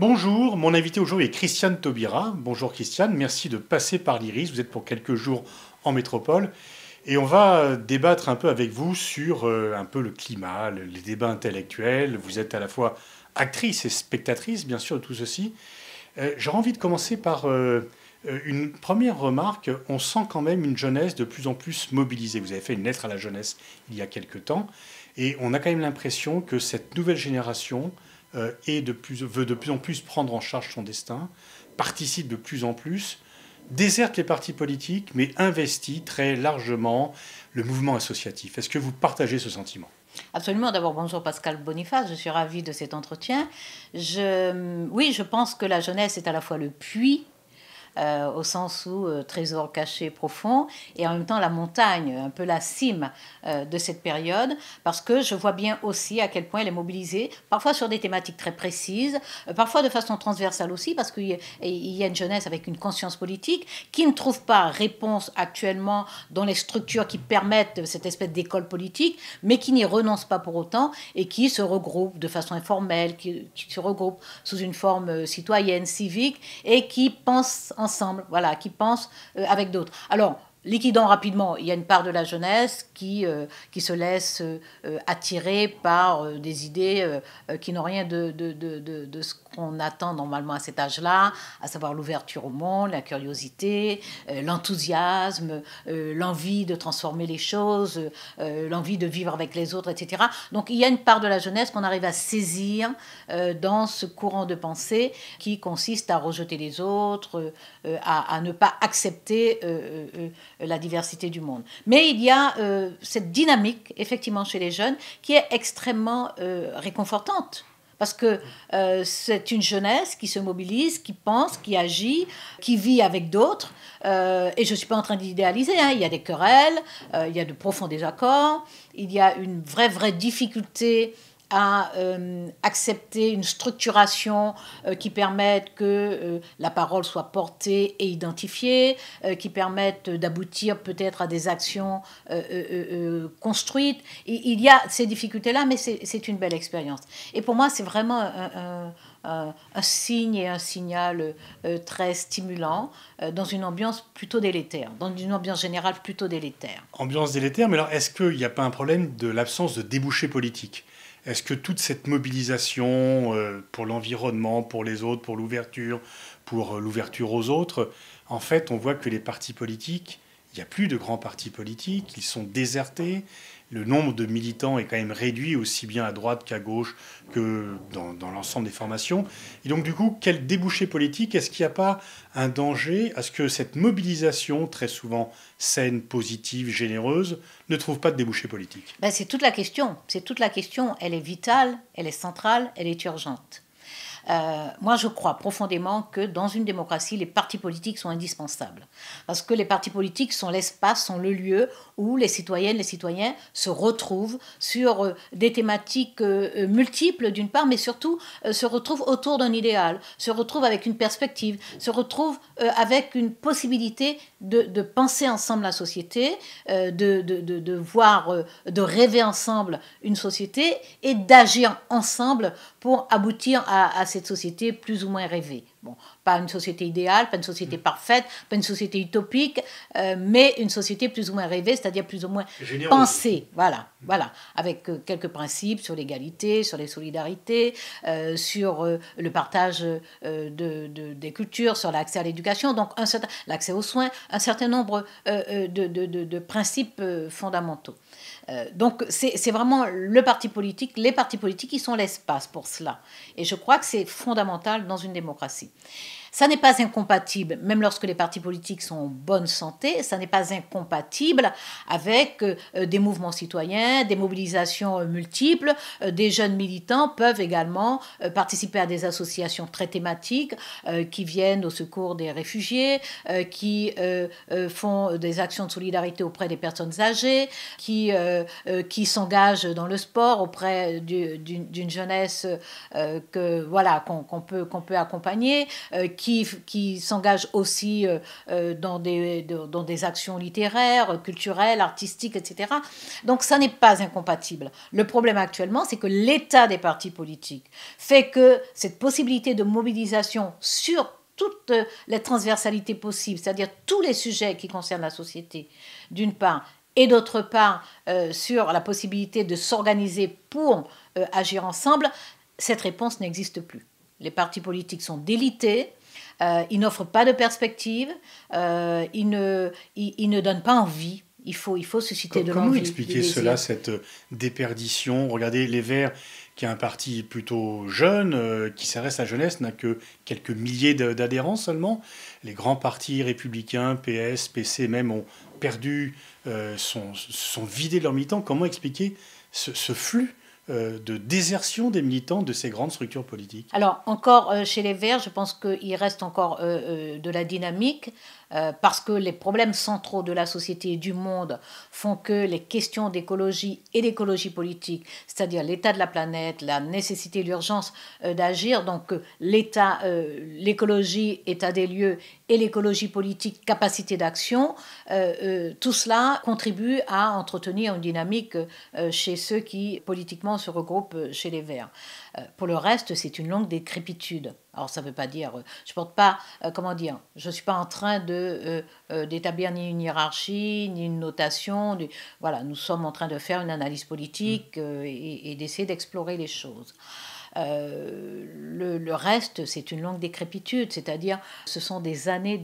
Bonjour, mon invité aujourd'hui est Christiane Taubira. Bonjour Christiane, merci de passer par l'IRIS. Vous êtes pour quelques jours en métropole et on va débattre un peu avec vous sur un peu le climat, les débats intellectuels. Vous êtes à la fois actrice et spectatrice, bien sûr, de tout ceci. J'aurais envie de commencer par une première remarque. On sent quand même une jeunesse de plus en plus mobilisée. Vous avez fait une lettre à la jeunesse il y a quelques temps et on a quand même l'impression que cette nouvelle génération veut de plus en plus prendre en charge son destin, participe de plus en plus, déserte les partis politiques, mais investit très largement le mouvement associatif. Est-ce que vous partagez ce sentiment ? Absolument. D'abord, bonjour Pascal Boniface, je suis ravie de cet entretien. Oui, je pense que la jeunesse est à la fois le puits, au sens où trésor caché profond, et en même temps la montagne, un peu la cime de cette période, parce que je vois bien aussi à quel point elle est mobilisée, parfois sur des thématiques très précises, parfois de façon transversale aussi, parce qu'il y a une jeunesse avec une conscience politique qui ne trouve pas réponse actuellement dans les structures qui permettent cette espèce d'école politique, mais qui n'y renonce pas pour autant, et qui se regroupe de façon informelle, qui se regroupe sous une forme citoyenne, civique, et qui pense ensemble, voilà, qui pensent avec d'autres. Alors, liquidant rapidement, il y a une part de la jeunesse qui se laisse attirer par des idées qui n'ont rien de ce qu'on attend normalement à cet âge-là, à savoir l'ouverture au monde, la curiosité, l'enthousiasme, l'envie de transformer les choses, l'envie de vivre avec les autres, etc. Donc il y a une part de la jeunesse qu'on arrive à saisir dans ce courant de pensée qui consiste à rejeter les autres, à ne pas accepter la diversité du monde. Mais il y a cette dynamique, effectivement, chez les jeunes, qui est extrêmement réconfortante, parce que c'est une jeunesse qui se mobilise, qui pense, qui agit, qui vit avec d'autres. Et je ne suis pas en train d'idéaliser, hein. Il y a des querelles, il y a de profonds désaccords, il y a une vraie difficulté à accepter une structuration qui permette que la parole soit portée et identifiée, qui permette d'aboutir peut-être à des actions construites. Il y a ces difficultés-là, mais c'est une belle expérience. Et pour moi, c'est vraiment un signe et un signal très stimulant dans une ambiance plutôt délétère, dans une ambiance générale plutôt délétère. Ambiance délétère, mais alors est-ce qu'il n'y a pas un problème de l'absence de débouchés politiques ? Est-ce que toute cette mobilisation pour l'environnement, pour les autres, pour l'ouverture aux autres, en fait, on voit que les partis politiques, il n'y a plus de grands partis politiques, ils sont désertés. Le nombre de militants est quand même réduit, aussi bien à droite qu'à gauche, que dans l'ensemble des formations. Et donc, du coup, quel débouché politique? Est-ce qu'il n'y a pas un danger à ce que cette mobilisation, très souvent saine, positive, généreuse, ne trouve pas de débouché politique? Ben, c'est toute la question. C'est toute la question. Elle est vitale, elle est centrale, elle est urgente. Moi, je crois profondément que dans une démocratie, les partis politiques sont indispensables. Parce que les partis politiques sont l'espace, sont le lieu où les citoyennes, les citoyens se retrouvent sur des thématiques multiples d'une part, mais surtout se retrouvent autour d'un idéal, se retrouvent avec une perspective, se retrouvent avec une possibilité de penser ensemble la société, de rêver ensemble une société et d'agir ensemble pour aboutir à cette société plus ou moins rêvée. Bon, pas une société idéale, pas une société parfaite, pas une société utopique, mais une société plus ou moins rêvée, c'est-à-dire plus ou moins pensée. Voilà, voilà. Avec quelques principes sur l'égalité, sur les solidarités, sur le partage des cultures, sur l'accès à l'éducation, donc l'accès aux soins, un certain nombre de principes fondamentaux. Donc c'est vraiment le parti politique, les partis politiques qui sont l'espace pour cela. Et je crois que c'est fondamental dans une démocratie. Ça n'est pas incompatible, même lorsque les partis politiques sont en bonne santé, ça n'est pas incompatible avec des mouvements citoyens, des mobilisations multiples. Des jeunes militants peuvent également participer à des associations très thématiques qui viennent au secours des réfugiés, qui font des actions de solidarité auprès des personnes âgées, qui s'engagent dans le sport auprès d'une jeunesse qu'on peut accompagner, qui s'engagent aussi dans des actions littéraires, culturelles, artistiques, etc. Donc ça n'est pas incompatible. Le problème actuellement, c'est que l'état des partis politiques fait que cette possibilité de mobilisation sur toute la transversalité possible, c'est-à-dire tous les sujets qui concernent la société, d'une part, et d'autre part sur la possibilité de s'organiser pour agir ensemble, cette réponse n'existe plus. Les partis politiques sont délités, ils n'offrent pas de perspective, ils ne donnent pas envie. Il faut susciter de l'envie. Comment expliquer cela, cette déperdition? Regardez, les Verts, qui est un parti plutôt jeune, qui s'adresse à la jeunesse, n'a que quelques milliers d'adhérents seulement. Les grands partis républicains, PS, PC même, ont perdu, sont vidés de leurs militants. Comment expliquer ce flux de désertion des militants de ces grandes structures politiques? Alors, encore chez les Verts, je pense qu'il reste encore de la dynamique, parce que les problèmes centraux de la société et du monde font que les questions d'écologie et d'écologie politique, c'est-à-dire l'état de la planète, la nécessité, l'urgence d'agir, donc l'état, l'écologie, état des lieux et l'écologie politique, capacité d'action, tout cela contribue à entretenir une dynamique chez ceux qui politiquement se regroupent chez les Verts. Pour le reste, c'est une longue décrépitude. Alors ça ne veut pas dire, je porte pas, comment dire, je ne suis pas en train d'établir ni une hiérarchie, ni une notation. Voilà, nous sommes en train de faire une analyse politique et d'essayer d'explorer les choses. Le reste, c'est une longue décrépitude, c'est-à-dire ce sont des années,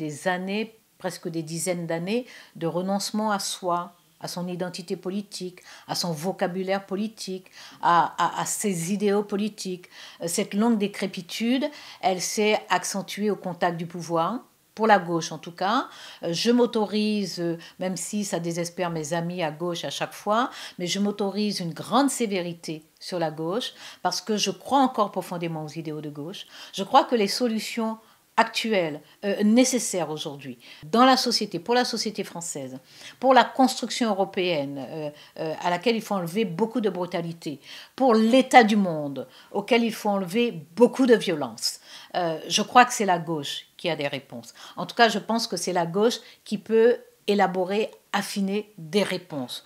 presque des dizaines d'années de renoncement à soi, à son identité politique, à son vocabulaire politique, à ses idéaux politiques. Cette longue décrépitude, elle s'est accentuée au contact du pouvoir, pour la gauche en tout cas. Je m'autorise, même si ça désespère mes amis à gauche à chaque fois, mais je m'autorise une grande sévérité sur la gauche, parce que je crois encore profondément aux idéaux de gauche. Je crois que les solutions actuelle, nécessaire aujourd'hui, dans la société, pour la société française, pour la construction européenne, à laquelle il faut enlever beaucoup de brutalité, pour l'état du monde, auquel il faut enlever beaucoup de violence. Je crois que c'est la gauche qui a des réponses. En tout cas, je pense que c'est la gauche qui peut élaborer, affiner des réponses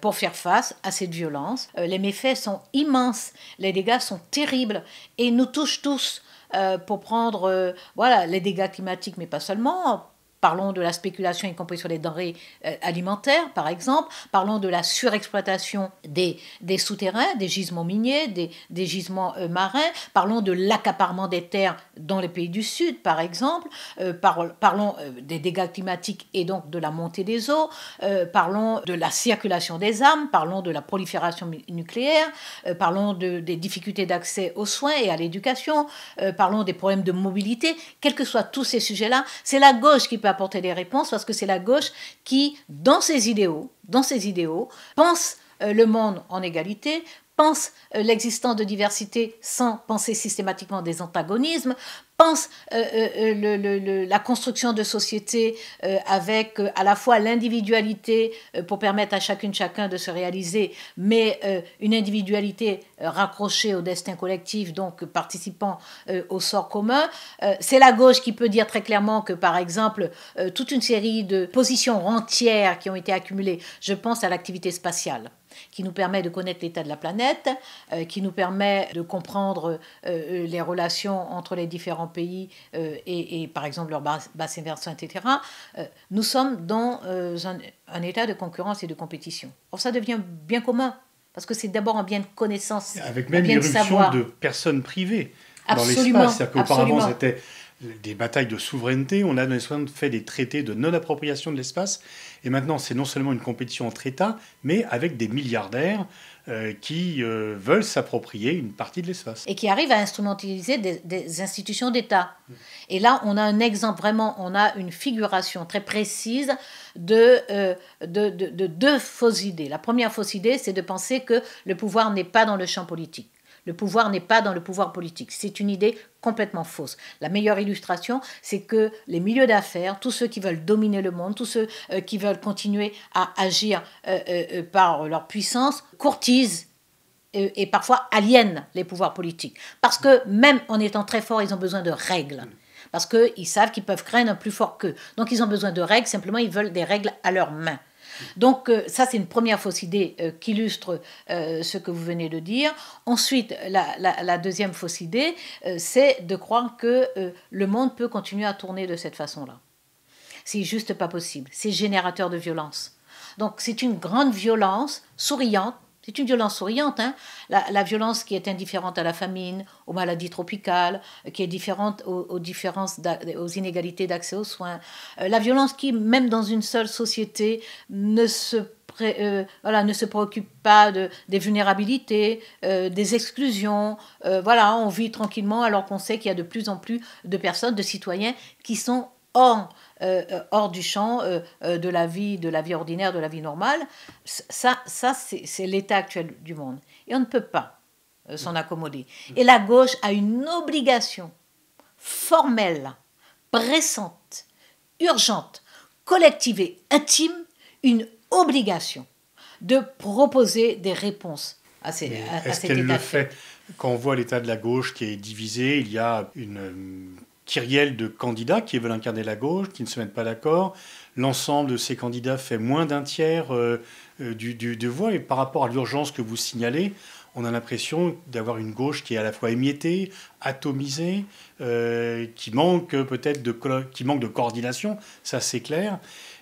pour faire face à cette violence. Les méfaits sont immenses, les dégâts sont terribles et nous touchent tous. Pour prendre voilà, les dégâts climatiques, mais pas seulement. Parlons de la spéculation, y compris sur les denrées alimentaires, par exemple. Parlons de la surexploitation des souterrains, des gisements miniers, des gisements marins. Parlons de l'accaparement des terres dans les pays du Sud, par exemple. Parlons des dégâts climatiques et donc de la montée des eaux. Parlons de la circulation des armes. Parlons de la prolifération nucléaire. Parlons des difficultés d'accès aux soins et à l'éducation. Parlons des problèmes de mobilité. Quels que soient tous ces sujets-là, c'est la gauche qui peut apporter des réponses, parce que c'est la gauche qui, dans ses idéaux, pense le monde en égalité, pense l'existence de diversité sans penser systématiquement des antagonismes, pense la construction de sociétés avec à la fois l'individualité pour permettre à chacun de se réaliser, mais une individualité raccrochée au destin collectif, donc participant au sort commun. C'est la gauche qui peut dire très clairement que, par exemple, toute une série de positions rentières qui ont été accumulées, je pense à l'activité spatiale, qui nous permet de connaître l'état de la planète, qui nous permet de comprendre les relations entre les différents pays et par exemple leur bassin versant, etc. Nous sommes dans un état de concurrence et de compétition. Or, ça devient bien commun, parce que c'est d'abord un bien de connaissance, avec même l'irruption de personnes privées dans l'espace. C'est-à-dire qu'auparavant, c'était des batailles de souveraineté, on a fait des traités de non-appropriation de l'espace, et maintenant c'est non seulement une compétition entre États, mais avec des milliardaires qui veulent s'approprier une partie de l'espace. Et qui arrivent à instrumentaliser des institutions d'État. Et là, on a un exemple vraiment, on a une figuration très précise de deux fausses idées. La première fausse idée, c'est de penser que le pouvoir n'est pas dans le champ politique. Le pouvoir n'est pas dans le pouvoir politique. C'est une idée complètement fausse. La meilleure illustration, c'est que les milieux d'affaires, tous ceux qui veulent dominer le monde, tous ceux qui veulent continuer à agir par leur puissance, courtisent et parfois aliènent les pouvoirs politiques. Parce que même en étant très forts, ils ont besoin de règles. parce qu'ils savent qu'ils peuvent craindre un plus fort qu'eux. Donc ils ont besoin de règles, simplement ils veulent des règles à leurs mains. Donc ça, c'est une première fausse idée qui illustre ce que vous venez de dire. Ensuite, la deuxième fausse idée, c'est de croire que le monde peut continuer à tourner de cette façon-là. C'est juste pas possible. C'est générateur de violence. Donc c'est une grande violence souriante. C'est une violence souriante, hein. La violence qui est indifférente à la famine, aux maladies tropicales, qui est différente aux inégalités d'accès aux soins. La violence qui, même dans une seule société, ne se préoccupe pas des vulnérabilités, des exclusions. Voilà, on vit tranquillement alors qu'on sait qu'il y a de plus en plus de personnes, de citoyens qui sont hors du champ de la vie ordinaire, de la vie normale. Ça c'est l'état actuel du monde. Et on ne peut pas s'en accommoder. Et la gauche a une obligation formelle, pressante, urgente, collective et intime, une obligation de proposer des réponses à cet état fait. Est-ce qu'elle le fait? Quand on voit l'état de la gauche qui est divisé, il y a une kyrielle de candidats qui veulent incarner la gauche, qui ne se mettent pas d'accord. L'ensemble de ces candidats fait moins d'un tiers de voix. Et par rapport à l'urgence que vous signalez, on a l'impression d'avoir une gauche qui est à la fois émiettée, atomisée, qui manque de coordination, ça c'est clair.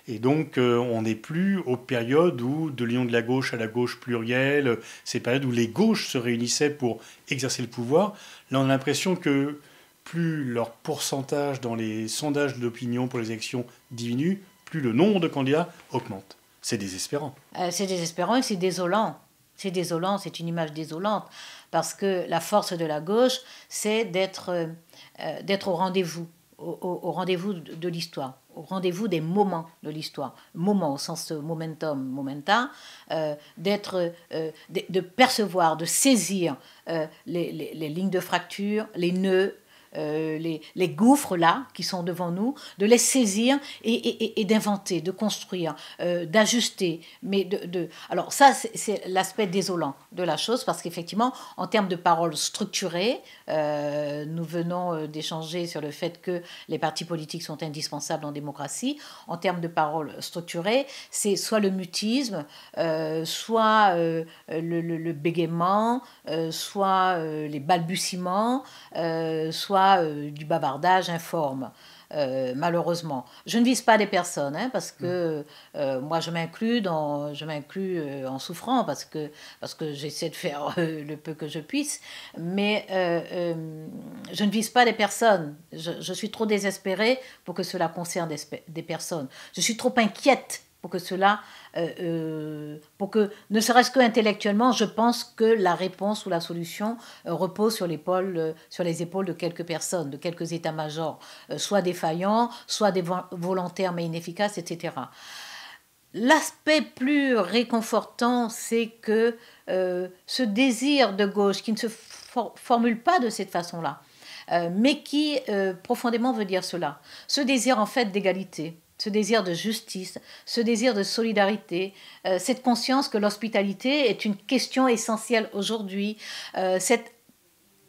Et donc on n'est plus aux périodes où, de l'union de la gauche à la gauche plurielle, ces périodes où les gauches se réunissaient pour exercer le pouvoir. Là on a l'impression que plus leur pourcentage dans les sondages d'opinion pour les élections diminue, plus le nombre de candidats augmente. C'est désespérant. C'est désespérant et c'est désolant. C'est désolant, c'est une image désolante. Parce que la force de la gauche, c'est d'être au rendez-vous, au rendez-vous de l'histoire, au rendez-vous des moments de l'histoire. Moment au sens momentum, momenta, de percevoir, de saisir les lignes de fracture, les nœuds, les gouffres là qui sont devant nous, de les saisir et d'inventer, de construire, d'ajuster. Mais alors ça, c'est l'aspect désolant de la chose, parce qu'effectivement, en termes de paroles structurées, nous venons d'échanger sur le fait que les partis politiques sont indispensables en démocratie. En termes de paroles structurées, c'est soit le mutisme, soit le bégaiement, soit les balbutiements, soit du bavardage informe, malheureusement. Je ne vise pas des personnes, hein, parce que moi je m'inclus en souffrant, parce que j'essaie de faire le peu que je puisse, mais je ne vise pas des personnes. Je suis trop désespérée pour que cela concerne des personnes. Je suis trop inquiète pour que cela, ne serait-ce qu'intellectuellement, je pense que la réponse ou la solution repose sur les épaules de quelques personnes, de quelques états-majors, soit défaillants, soit des volontaires mais inefficaces, etc. L'aspect plus réconfortant, c'est que ce désir de gauche, qui ne se formule pas de cette façon-là, mais qui profondément veut dire cela, ce désir en fait d'égalité, ce désir de justice, ce désir de solidarité, cette conscience que l'hospitalité est une question essentielle aujourd'hui, cette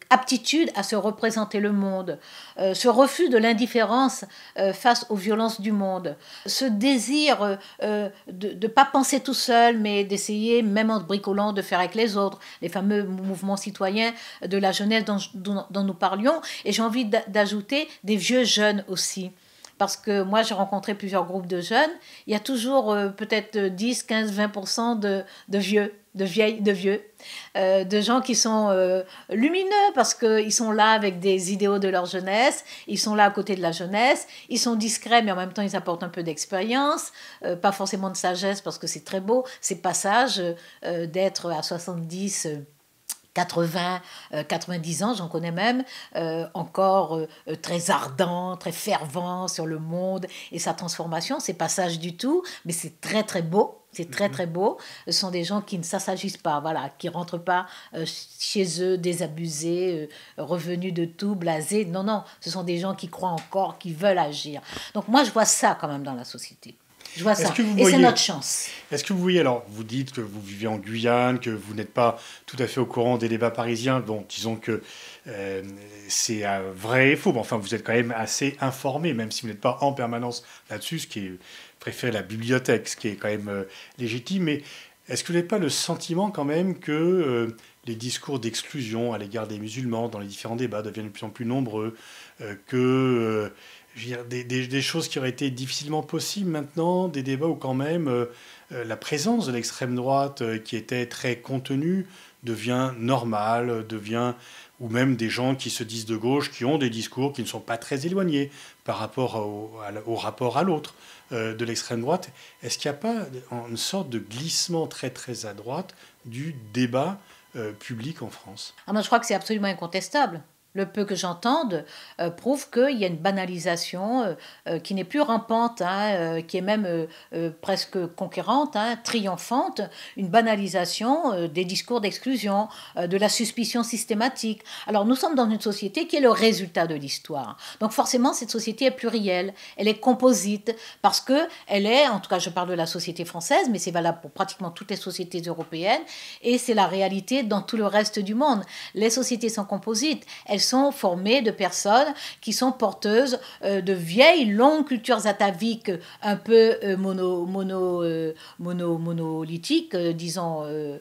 aptitude à se représenter le monde, ce refus de l'indifférence face aux violences du monde, ce désir de ne pas penser tout seul, mais d'essayer, même en bricolant, de faire avec les autres, les fameux mouvements citoyens de la jeunesse dont nous parlions, et j'ai envie d'ajouter des vieux jeunes aussi. Parce que moi, j'ai rencontré plusieurs groupes de jeunes. Il y a toujours peut-être 10, 15, 20% de vieux, de vieilles, de gens qui sont lumineux parce qu'ils sont là avec des idéaux de leur jeunesse, ils sont là à côté de la jeunesse, ils sont discrets, mais en même temps, ils apportent un peu d'expérience, pas forcément de sagesse, parce que c'est très beau, c'est pas sage d'être à 70 80, 90 ans, j'en connais même, encore très ardent, très fervent sur le monde et sa transformation. C'est pas sage du tout, mais c'est très très beau. C'est très très beau. Ce sont des gens qui ne s'assagissent pas, voilà, qui ne rentrent pas chez eux désabusés, revenus de tout, blasés. Non, non, ce sont des gens qui croient encore, qui veulent agir. Donc moi, je vois ça quand même dans la société. Je vois ça. Et c'est notre chance. Est-ce que vous voyez, alors, vous dites que vous vivez en Guyane, que vous n'êtes pas tout à fait au courant des débats parisiens. Bon, disons que c'est vrai et faux. Mais enfin, vous êtes quand même assez informé, même si vous n'êtes pas en permanence là-dessus, ce qui est préféré la bibliothèque, ce qui est quand même légitime. Mais est-ce que vous n'avez pas le sentiment quand même que les discours d'exclusion à l'égard des musulmans dans les différents débats deviennent de plus en plus nombreux, que... Je veux dire, des choses qui auraient été difficilement possibles maintenant, des débats où quand même la présence de l'extrême droite qui était très contenue devient normale, devient... ou même des gens qui se disent de gauche, qui ont des discours qui ne sont pas très éloignés par rapport au rapport à l'autre de l'extrême droite. Est-ce qu'il n'y a pas une sorte de glissement très très à droite du débat public en France? Ah ben, je crois que c'est absolument incontestable. Le peu que j'entende prouve qu'il y a une banalisation qui n'est plus rampante, hein, qui est même presque conquérante, hein, triomphante, une banalisation des discours d'exclusion, de la suspicion systématique. Alors nous sommes dans une société qui est le résultat de l'histoire. Donc forcément, cette société est plurielle, elle est composite, parce qu'elle est, en tout cas je parle de la société française, mais c'est valable pour pratiquement toutes les sociétés européennes, et c'est la réalité dans tout le reste du monde. Les sociétés sont composites, elles sont formées de personnes qui sont porteuses de vieilles, longues cultures ataviques un peu monolithiques, disons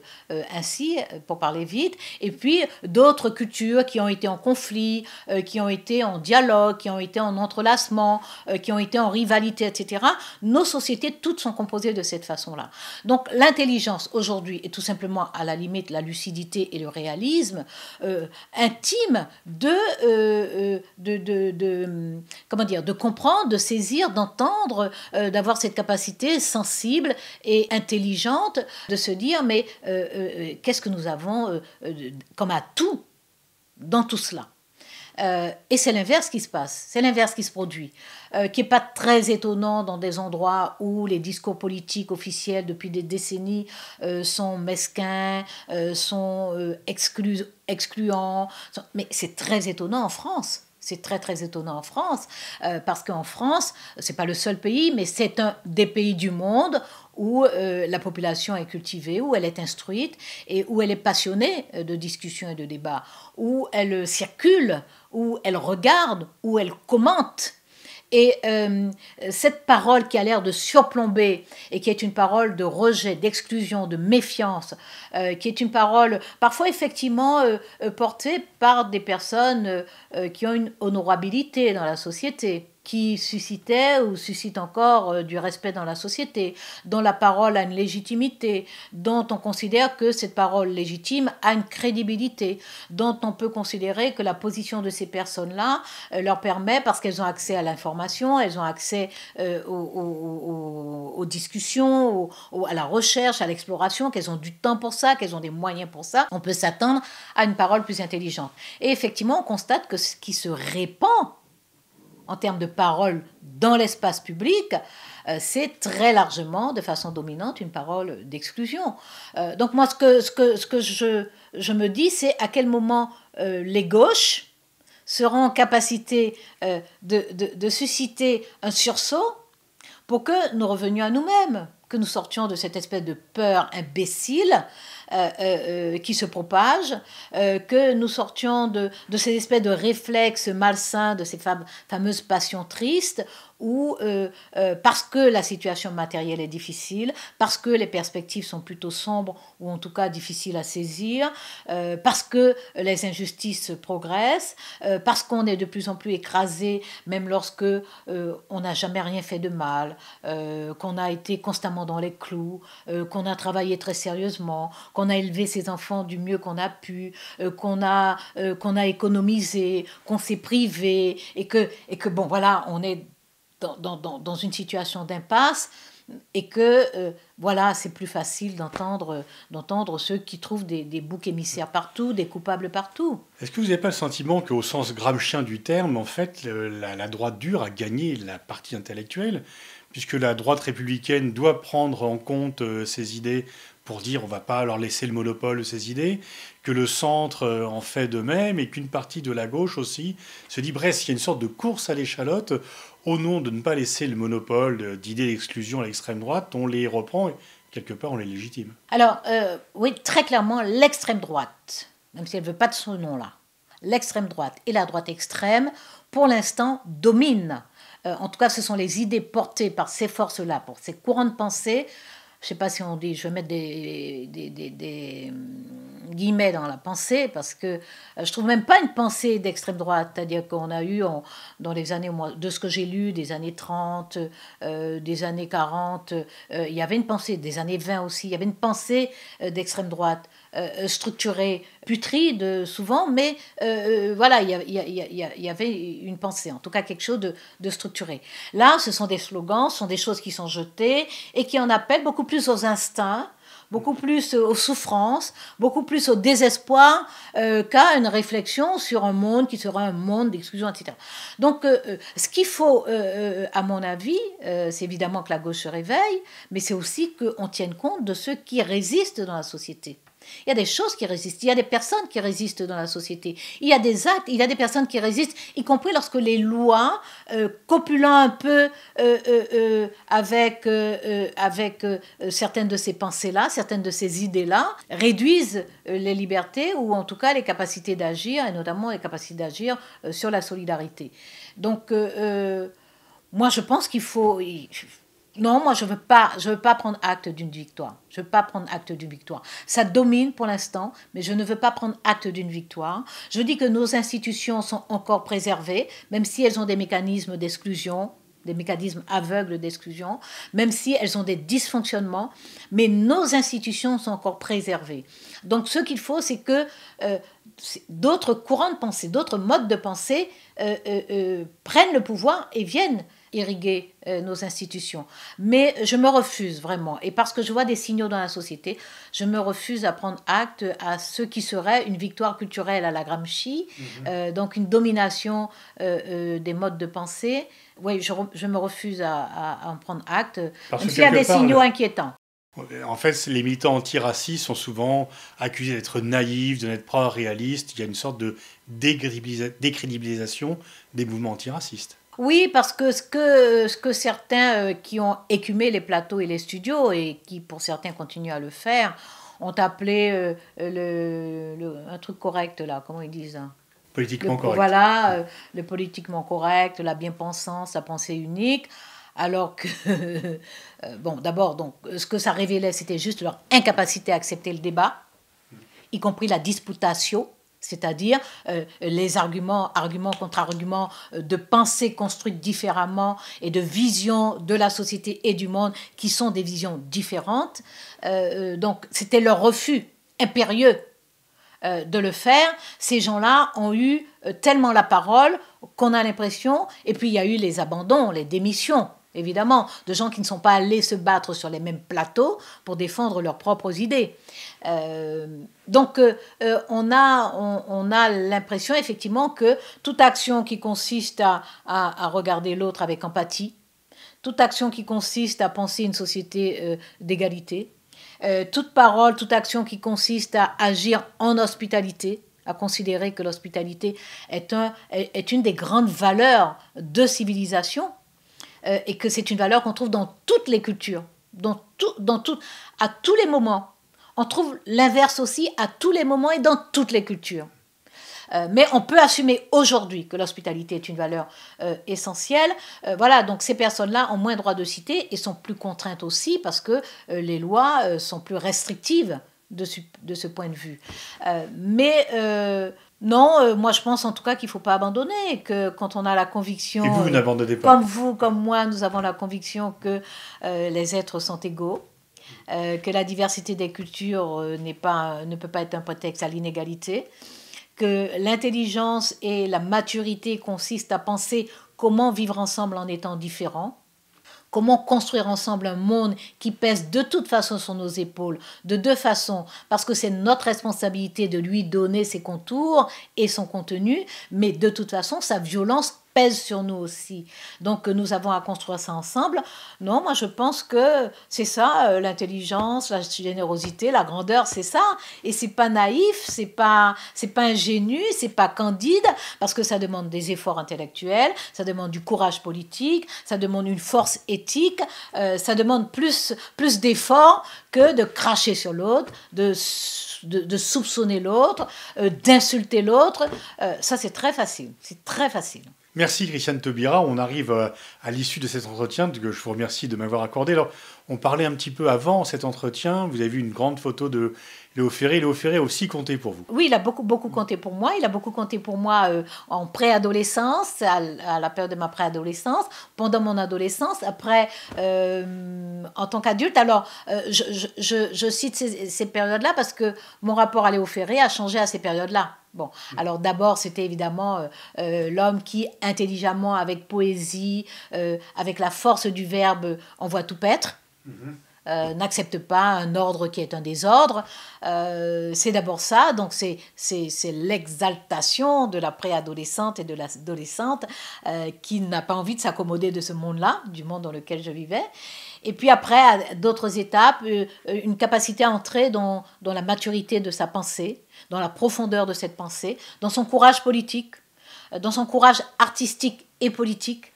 ainsi, pour parler vite, et puis d'autres cultures qui ont été en conflit, qui ont été en dialogue, qui ont été en entrelacement, qui ont été en rivalité, etc. Nos sociétés, toutes sont composées de cette façon-là. Donc l'intelligence, aujourd'hui, est tout simplement à la limite la lucidité et le réalisme intime de comprendre, de saisir, d'entendre, d'avoir cette capacité sensible et intelligente de se dire mais qu'est-ce que nous avons comme atout dans tout cela? Et c'est l'inverse qui se passe, c'est l'inverse qui se produit, qui n'est pas très étonnant dans des endroits où les discours politiques officiels depuis des décennies sont mesquins, sont excluants, mais c'est très étonnant en France. C'est très, très étonnant en France, parce qu'en France, ce n'est pas le seul pays, mais c'est un des pays du monde où la population est cultivée, où elle est instruite, et où elle est passionnée de discussions et de débats, où elle circule, où elle regarde, où elle commente. Et cette parole qui a l'air de surplomber et qui est une parole de rejet, d'exclusion, de méfiance, qui est une parole parfois effectivement portée par des personnes qui ont une honorabilité dans la société, qui suscitait ou suscite encore du respect dans la société, dont la parole a une légitimité, dont on considère que cette parole légitime a une crédibilité, dont on peut considérer que la position de ces personnes-là leur permet, parce qu'elles ont accès à l'information, elles ont accès aux discussions, à la recherche, à l'exploration, qu'elles ont du temps pour ça, qu'elles ont des moyens pour ça, on peut s'attendre à une parole plus intelligente. Et effectivement, on constate que ce qui se répand en termes de parole dans l'espace public, c'est très largement, de façon dominante, une parole d'exclusion. Donc moi, ce que je me dis, c'est à quel moment les gauches seront en capacité de susciter un sursaut pour que nous revenions à nous-mêmes, que nous sortions de cette espèce de peur imbécile qui se propage, que nous sortions de ces espèces de réflexes malsains, de ces fameuses passions tristes, où parce que la situation matérielle est difficile, parce que les perspectives sont plutôt sombres, ou en tout cas difficiles à saisir, parce que les injustices progressent, parce qu'on est de plus en plus écrasé, même lorsque on n'a jamais rien fait de mal, qu'on a été constamment dans les clous, qu'on a travaillé très sérieusement, qu'on a élevé ses enfants du mieux qu'on a pu, qu'on a économisé, qu'on s'est privé, et que bon voilà, on est dans une situation d'impasse, et que voilà, c'est plus facile d'entendre ceux qui trouvent des boucs émissaires partout, des coupables partout. Est-ce que vous n'avez pas le sentiment qu'au sens gramscien du terme, en fait, la droite dure a gagné la partie intellectuelle, puisque la droite républicaine doit prendre en compte ces idées pour dire on va pas leur laisser le monopole de ces idées, que le centre en fait de même et qu'une partie de la gauche aussi se dit bref, il y a une sorte de course à l'échalote au nom de ne pas laisser le monopole d'idées d'exclusion à l'extrême droite, on les reprend et quelque part on les légitime. Alors oui, très clairement, l'extrême droite, même si elle ne veut pas de ce nom-là, l'extrême droite et la droite extrême, pour l'instant, dominent. En tout cas, ce sont les idées portées par ces forces-là, pour ces courants de pensée. Je ne sais pas si on dit, je vais mettre des guillemets dans la pensée, parce que je ne trouve même pas une pensée d'extrême droite. C'est-à-dire qu'on a eu, dans les années, de ce que j'ai lu, des années 30, des années 40, il y avait une pensée, des années 20 aussi, il y avait une pensée d'extrême droite. Structurée, putride souvent, mais voilà, il y avait une pensée, en tout cas quelque chose de structuré. Là, ce sont des slogans, ce sont des choses qui sont jetées et qui en appellent beaucoup plus aux instincts, beaucoup plus aux souffrances, beaucoup plus au désespoir qu'à une réflexion sur un monde qui sera un monde d'exclusion, etc. Donc, ce qu'il faut, à mon avis, c'est évidemment que la gauche se réveille, mais c'est aussi qu'on tienne compte de ceux qui résistent dans la société. Il y a des choses qui résistent, il y a des personnes qui résistent dans la société, il y a des actes, il y a des personnes qui résistent, y compris lorsque les lois, copulant un peu avec certaines de ces pensées-là, certaines de ces idées-là, réduisent les libertés ou en tout cas les capacités d'agir, et notamment les capacités d'agir sur la solidarité. Donc, moi je pense qu'il faut... Non, moi, je veux pas prendre acte d'une victoire. Je veux pas prendre acte d'une victoire. Ça domine pour l'instant, mais je ne veux pas prendre acte d'une victoire. Je dis que nos institutions sont encore préservées, même si elles ont des mécanismes d'exclusion, des mécanismes aveugles d'exclusion, même si elles ont des dysfonctionnements, mais nos institutions sont encore préservées. Donc, ce qu'il faut, c'est que d'autres courants de pensée, d'autres modes de pensée prennent le pouvoir et viennent irriguer nos institutions. Mais je me refuse vraiment, et parce que je vois des signaux dans la société, je me refuse à prendre acte à ce qui serait une victoire culturelle à la Gramsci, donc une domination des modes de pensée. Oui, je me refuse à en prendre acte, parce qu'il y a des signaux inquiétants. En fait, les militants antiracistes sont souvent accusés d'être naïfs, de n'être pas réalistes. Il y a une sorte de décrédibilisation des mouvements antiracistes. Oui, parce que ce que certains qui ont écumé les plateaux et les studios, et qui pour certains continuent à le faire, ont appelé un truc correct là, comment ils disent hein? Politiquement correct. Voilà, le politiquement correct, la bien-pensance, la pensée unique, alors que, bon d'abord, donc ce que ça révélait, c'était juste leur incapacité à accepter le débat, y compris la disputation. C'est-à-dire les arguments contre arguments, de pensées construites différemment et de visions de la société et du monde qui sont des visions différentes. Donc c'était leur refus impérieux de le faire. Ces gens-là ont eu tellement la parole qu'on a l'impression, et puis il y a eu les abandons, les démissions, évidemment, de gens qui ne sont pas allés se battre sur les mêmes plateaux pour défendre leurs propres idées. Donc, on a l'impression, effectivement, que toute action qui consiste à regarder l'autre avec empathie, toute action qui consiste à penser une société d'égalité, toute parole, toute action qui consiste à agir en hospitalité, à considérer que l'hospitalité est une des grandes valeurs de civilisation, et que c'est une valeur qu'on trouve dans toutes les cultures, à tous les moments. On trouve l'inverse aussi à tous les moments et dans toutes les cultures. Mais on peut assumer aujourd'hui que l'hospitalité est une valeur essentielle. Voilà, donc ces personnes-là ont moins droit de citer et sont plus contraintes aussi parce que les lois sont plus restrictives de ce point de vue. Non, moi je pense en tout cas qu'il ne faut pas abandonner, que quand on a la conviction... Et vous n'abandonnez pas. Comme vous, comme moi, nous avons la conviction que les êtres sont égaux, que la diversité des cultures ne peut pas être un prétexte à l'inégalité, que l'intelligence et la maturité consistent à penser comment vivre ensemble en étant différents, comment construire ensemble un monde qui pèse de toute façon sur nos épaules, de deux façons, parce que c'est notre responsabilité de lui donner ses contours et son contenu, mais de toute façon, sa violence pèse sur nous aussi. Donc nous avons à construire ça ensemble. Non, moi je pense que c'est ça, l'intelligence, la générosité, la grandeur, c'est ça. Et c'est pas naïf, c'est pas ingénu, c'est pas candide, parce que ça demande des efforts intellectuels, ça demande du courage politique, ça demande une force éthique, ça demande plus d'efforts que de cracher sur l'autre, de soupçonner l'autre, d'insulter l'autre. Ça, c'est très facile. C'est très facile. Merci, Christiane Taubira. On arrive à l'issue de cet entretien, que je vous remercie de m'avoir accordé. Alors, on parlait un petit peu avant cet entretien. Vous avez vu une grande photo de Léo Ferré. Léo Ferré a aussi compté pour vous. Oui, il a beaucoup compté pour moi. Il a beaucoup compté pour moi en préadolescence, à la période de ma préadolescence, pendant mon adolescence, après, en tant qu'adulte. Alors, je cite ces périodes-là parce que mon rapport à Léo Ferré a changé à ces périodes-là. Bon, alors d'abord, c'était évidemment l'homme qui, intelligemment, avec poésie, avec la force du verbe, envoie tout paître. N'accepte pas un ordre qui est un désordre. C'est d'abord ça, donc c'est l'exaltation de la préadolescente et de l'adolescente qui n'a pas envie de s'accommoder de ce monde-là, du monde dans lequel je vivais. Et puis après, à d'autres étapes, une capacité à entrer dans la maturité de sa pensée, dans la profondeur de cette pensée, dans son courage politique, dans son courage artistique et politique.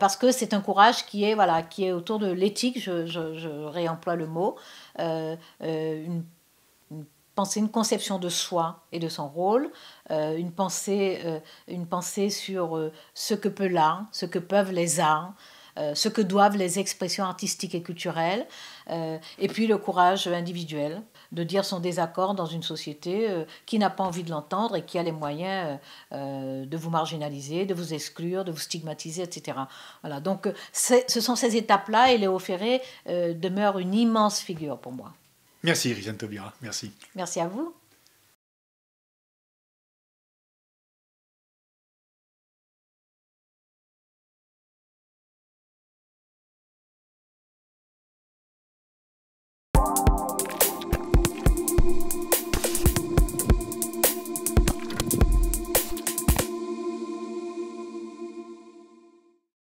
Parce que c'est un courage qui est, voilà, qui est autour de l'éthique, je réemploie le mot, une conception de soi et de son rôle, une pensée sur ce que peut l'art, ce que peuvent les arts, ce que doivent les expressions artistiques et culturelles, et puis le courage individuel de dire son désaccord dans une société qui n'a pas envie de l'entendre et qui a les moyens de vous marginaliser, de vous exclure, de vous stigmatiser, etc. Voilà, donc ce sont ces étapes-là et Léo Ferré demeure une immense figure pour moi. Merci, Christiane Taubira. Merci. Merci à vous.